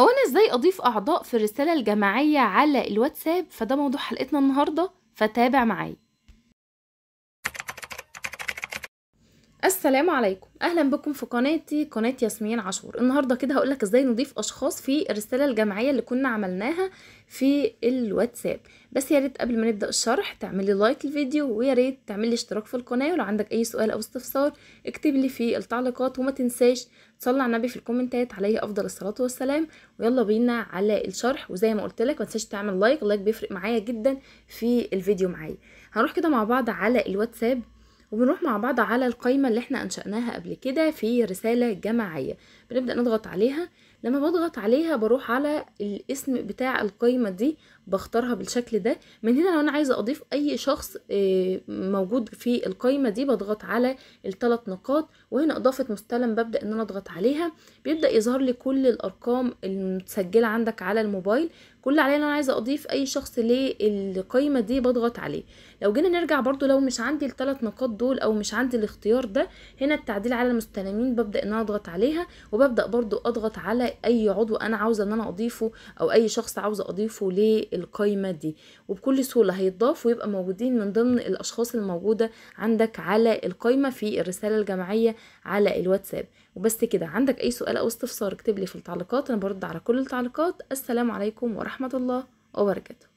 هو انا ازاي اضيف اعضاء في الرساله الجماعيه على الواتساب؟ فده موضوع حلقتنا النهارده، فتابع معايا. السلام عليكم، اهلا بكم في قناتي، قناه ياسمين عاشور. النهارده كده هقولك ازاي نضيف اشخاص في الرساله الجماعيه اللي كنا عملناها في الواتساب. بس يا ريت قبل ما نبدا الشرح تعملي لايك للفيديو، ويا ريت تعملي اشتراك في القناه، ولو عندك اي سؤال او استفسار اكتب لي في التعليقات، وما تنساش تصلي على النبي في الكومنتات، عليه افضل الصلاه والسلام. ويلا بينا على الشرح، وزي ما قلت لك ما تنساش تعمل لايك، اللايك بيفرق معايا جدا في الفيديو. معايا هنروح كده مع بعض على الواتساب، وبنروح مع بعض على القايمة اللي احنا انشأناها قبل كده في رسالة جماعية. بنبدأ نضغط عليها، لما بضغط عليها بروح على الاسم بتاع القايمة دي، بختارها بالشكل ده. من هنا لو انا عايزة اضيف اي شخص موجود في القايمة دي بضغط على الثلاث نقاط، وهنا اضافة مستلم ببدأ ان انا اضغط عليها، بيبدأ يظهر لي كل الارقام المتسجلة عندك على الموبايل. كل عليا انا عايزة اضيف اي شخص للقايمة دي بضغط عليه. لو جينا نرجع برضو، لو مش عندي الثلاث نقاط دول او مش عندي الاختيار ده، هنا التعديل على المستلمين ببدأ ان انا اضغط عليها، وببدأ برضو اضغط على اي عضو انا عاوزه ان انا اضيفه، او اي شخص عاوزه اضيفه للقايمه دي، وبكل سهوله هيتضاف ويبقى موجودين من ضمن الاشخاص الموجوده عندك على القايمه في الرساله الجماعيه على الواتساب. وبس كده، عندك اي سؤال او استفسار اكتب لي في التعليقات، انا برد على كل التعليقات. السلام عليكم ورحمه الله وبركاته.